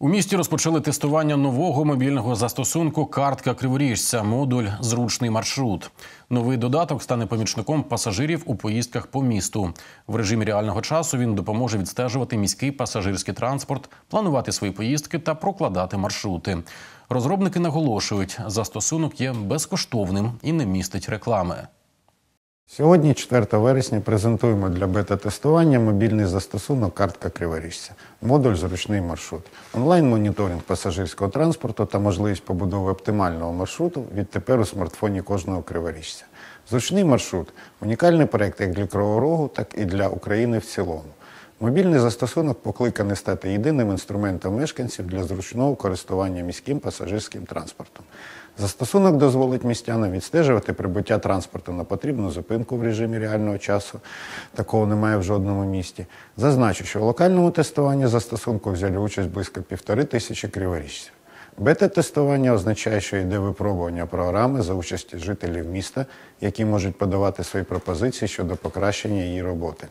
У місті розпочали тестування нового мобільного застосунку «Картка Криворіжця», модуль «Зручний маршрут». Новий додаток стане помічником пасажирів у поїздках по місту. В режимі реального часу він допоможе відстежувати міський пасажирський транспорт, планувати свої поїздки та прокладати маршрути. Розробники наголошують, застосунок є безкоштовним і не містить реклами. Сьогодні, 4 вересня, презентуємо для бета-тестування мобільний застосунок «Картка Криворіжця», модуль «Зручний маршрут», онлайн-моніторинг пасажирського транспорту та можливість побудови оптимального маршруту відтепер у смартфоні кожного криворіжця. «Зручний маршрут» – унікальний проєкт як для Кривого Рогу, так і для України в цілому. Мобільний застосунок покликаний стати єдиним інструментом мешканців для зручного користування міським пасажирським транспортом. Застосунок дозволить містянам відстежувати прибуття транспорту на потрібну зупинку в режимі реального часу. Такого немає в жодному місті. Зазначу, що в локальному тестуванні застосунку взяли участь близько 1500 криворіжців. Бета-тестування означає, що йде випробування програми за участі жителів міста, які можуть подавати свої пропозиції щодо покращення її роботи.